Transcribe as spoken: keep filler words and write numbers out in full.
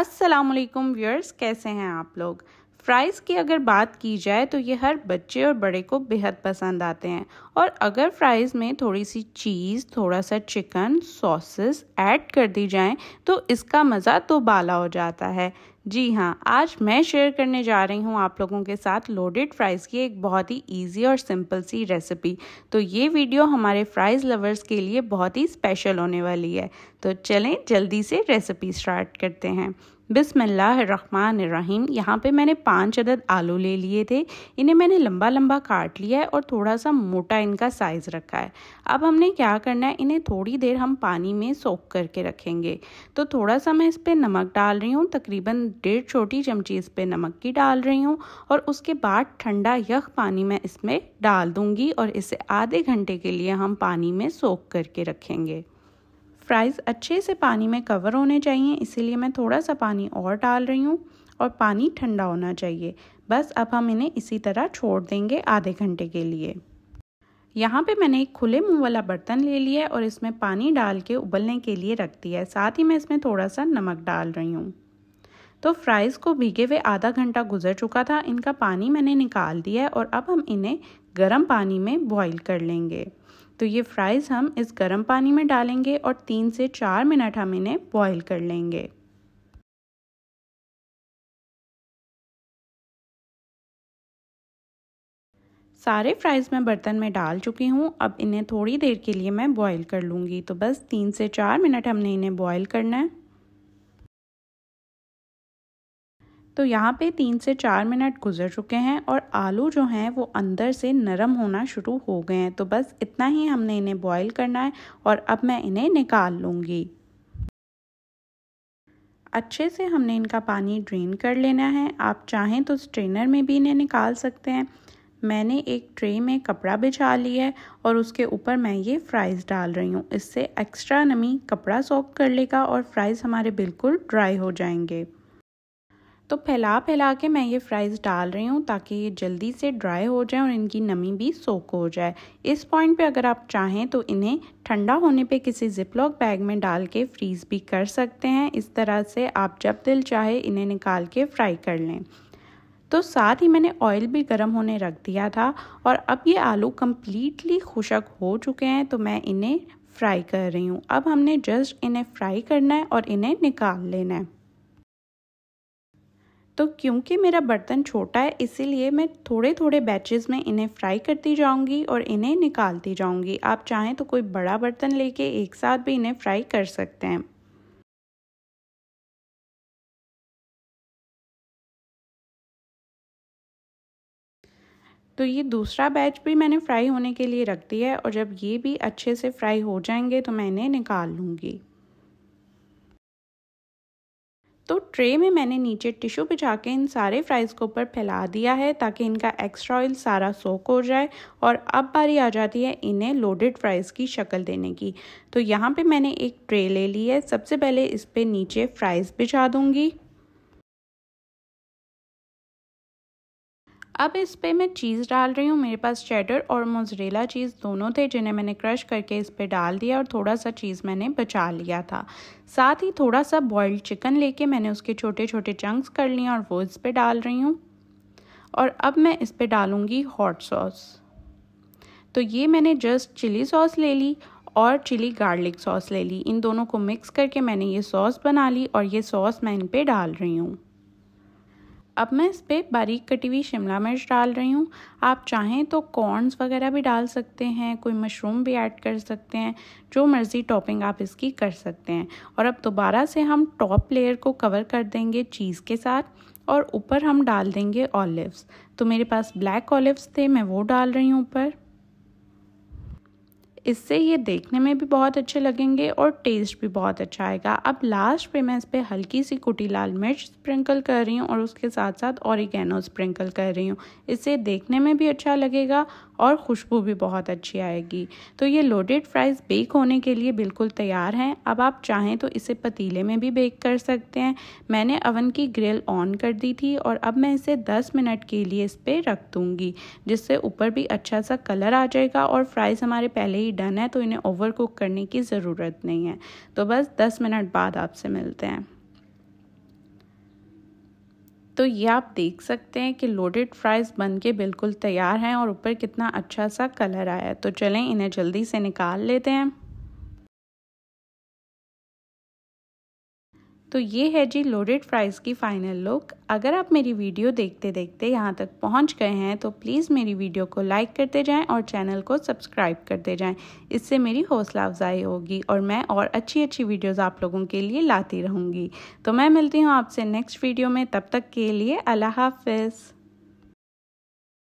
अस्सलामुअलैकुम व्यूअर्स, कैसे हैं आप लोग। फ़्राइज़ की अगर बात की जाए तो ये हर बच्चे और बड़े को बेहद पसंद आते हैं, और अगर फ़्राइज़ में थोड़ी सी चीज़, थोड़ा सा चिकन, सॉसेस ऐड कर दी जाएं तो इसका मज़ा तो बाला हो जाता है। जी हाँ, आज मैं शेयर करने जा रही हूँ आप लोगों के साथ लोडेड फ़्राइज़ की एक बहुत ही इजी और सिंपल सी रेसिपी। तो ये वीडियो हमारे फ़्राइज़ लवर्स के लिए बहुत ही स्पेशल होने वाली है। तो चलें जल्दी से रेसिपी स्टार्ट करते हैं। बिस्मिल्लाहिर्रहमानिर्रहीम। यहाँ पे मैंने पाँच अदद आलू ले लिए थे, इन्हें मैंने लंबा लंबा काट लिया है और थोड़ा सा मोटा इनका साइज़ रखा है। अब हमने क्या करना है, इन्हें थोड़ी देर हम पानी में सोख करके रखेंगे। तो थोड़ा सा मैं इस पे नमक डाल रही हूँ, तकरीबन डेढ़ छोटी चमची इस पे नमक की डाल रही हूँ, और उसके बाद ठंडा यख पानी मैं इसमें डाल दूँगी और इसे आधे घंटे के लिए हम पानी में सोख करके रखेंगे। फ़्राइज़ अच्छे से पानी में कवर होने चाहिए, इसीलिए मैं थोड़ा सा पानी और डाल रही हूँ और पानी ठंडा होना चाहिए। बस अब हम इन्हें इसी तरह छोड़ देंगे आधे घंटे के लिए। यहाँ पे मैंने एक खुले मुँह वाला बर्तन ले लिया है और इसमें पानी डाल के उबलने के लिए रख दिया है। साथ ही मैं इसमें थोड़ा सा नमक डाल रही हूँ। तो फ़्राइज़ को भीगे हुए आधा घंटा गुजर चुका था, इनका पानी मैंने निकाल दिया है और अब हम इन्हें गर्म पानी में बॉईल कर लेंगे। तो ये फ़्राइज़ हम इस गर्म पानी में डालेंगे और तीन से चार मिनट हम इन्हें बॉईल कर लेंगे। सारे फ़्राइज़ मैं बर्तन में डाल चुकी हूँ, अब इन्हें थोड़ी देर के लिए मैं बॉईल कर लूँगी। तो बस तीन से चार मिनट हमने इन्हें बॉईल करना है। तो यहाँ पे तीन से चार मिनट गुजर चुके हैं और आलू जो हैं वो अंदर से नरम होना शुरू हो गए हैं। तो बस इतना ही हमने इन्हें बॉईल करना है और अब मैं इन्हें निकाल लूँगी। अच्छे से हमने इनका पानी ड्रेन कर लेना है। आप चाहें तो स्ट्रेनर में भी इन्हें निकाल सकते हैं। मैंने एक ट्रे में कपड़ा बिछा लिया है और उसके ऊपर मैं ये फ़्राइज़ डाल रही हूँ। इससे एक्स्ट्रा नमी कपड़ा सोख कर लेगा और फ़्राइज़ हमारे बिल्कुल ड्राई हो जाएंगे। तो फैला फैला के मैं ये फ़्राइज़ डाल रही हूँ ताकि ये जल्दी से ड्राई हो जाए और इनकी नमी भी सोख हो जाए। इस पॉइंट पे अगर आप चाहें तो इन्हें ठंडा होने पे किसी ज़िपलॉक बैग में डाल के फ्रीज़ भी कर सकते हैं। इस तरह से आप जब दिल चाहे इन्हें निकाल के फ्राई कर लें। तो साथ ही मैंने ऑयल भी गर्म होने रख दिया था और अब ये आलू कम्प्लीटली खुशक हो चुके हैं, तो मैं इन्हें फ्राई कर रही हूँ। अब हमने जस्ट इन्हें फ्राई करना है और इन्हें निकाल लेना है। तो क्योंकि मेरा बर्तन छोटा है, इसीलिए मैं थोड़े थोड़े बैचेस में इन्हें फ्राई करती जाऊंगी और इन्हें निकालती जाऊंगी। आप चाहें तो कोई बड़ा बर्तन लेके एक साथ भी इन्हें फ्राई कर सकते हैं। तो ये दूसरा बैच भी मैंने फ्राई होने के लिए रख दिया है और जब ये भी अच्छे से फ्राई हो जाएंगे तो मैं इन्हें निकाल लूँगी। तो ट्रे में मैंने नीचे टिश्यू बिछा के इन सारे फ़्राइज़ को ऊपर फैला दिया है ताकि इनका एक्स्ट्रा ऑयल सारा सोख हो जाए। और अब बारी आ जाती है इन्हें लोडेड फ़्राइज़ की शक्ल देने की। तो यहाँ पे मैंने एक ट्रे ले ली है। सबसे पहले इस पे नीचे फ़्राइज़ बिछा दूँगी। अब इस पे मैं चीज़ डाल रही हूँ। मेरे पास चेडर और मोज़रेला चीज़ दोनों थे, जिन्हें मैंने क्रश करके इस पे डाल दिया और थोड़ा सा चीज़ मैंने बचा लिया था। साथ ही थोड़ा सा बॉइल्ड चिकन लेके मैंने उसके छोटे छोटे चंक्स कर लिए और वो इस पे डाल रही हूँ। और अब मैं इस पे डालूँगी हॉट सॉस। तो ये मैंने जस्ट चिली सॉस ले ली और चिली गार्लिक सॉस ले ली। इन दोनों को मिक्स करके मैंने ये सॉस बना ली और ये सॉस मैं इन पे डाल रही हूँ। अब मैं इस पर बारीक कटी हुई शिमला मिर्च डाल रही हूँ। आप चाहें तो कॉर्न्स वगैरह भी डाल सकते हैं, कोई मशरूम भी ऐड कर सकते हैं, जो मर्ज़ी टॉपिंग आप इसकी कर सकते हैं। और अब दोबारा से हम टॉप लेयर को कवर कर देंगे चीज़ के साथ और ऊपर हम डाल देंगे ऑलिव्स। तो मेरे पास ब्लैक ऑलिव्स थे, मैं वो डाल रही हूँ ऊपर। इससे ये देखने में भी बहुत अच्छे लगेंगे और टेस्ट भी बहुत अच्छा आएगा। अब लास्ट पे मैं इस पर हल्की सी कुटी लाल मिर्च स्प्रिंकल कर रही हूँ और उसके साथ साथ ऑरिगेनो स्प्रिंकल कर रही हूँ। इससे देखने में भी अच्छा लगेगा और खुशबू भी बहुत अच्छी आएगी। तो ये लोडेड फ़्राइज़ बेक होने के लिए बिल्कुल तैयार हैं। अब आप चाहें तो इसे पतीले में भी बेक कर सकते हैं। मैंने ओवन की ग्रिल ऑन कर दी थी और अब मैं इसे दस मिनट के लिए इस पर रख दूँगी, जिससे ऊपर भी अच्छा सा कलर आ जाएगा और फ़्राइज़ हमारे पहले ही डन है, तो इन्हें ओवर कुक करने की ज़रूरत नहीं है। तो बस दस मिनट बाद आपसे मिलते हैं। तो ये आप देख सकते हैं कि लोडेड फ्राइज़ बन के बिल्कुल तैयार हैं और ऊपर कितना अच्छा सा कलर आया है। तो चलें इन्हें जल्दी से निकाल लेते हैं। तो ये है जी लोडेड फ्राइज़ की फ़ाइनल लुक। अगर आप मेरी वीडियो देखते देखते यहाँ तक पहुँच गए हैं तो प्लीज़ मेरी वीडियो को लाइक करते जाएं और चैनल को सब्सक्राइब करते जाएं। इससे मेरी हौसला अफजाई होगी और मैं और अच्छी अच्छी वीडियोस आप लोगों के लिए लाती रहूँगी। तो मैं मिलती हूँ आपसे नेक्स्ट वीडियो में, तब तक के लिए अल्लाह हाफिज़।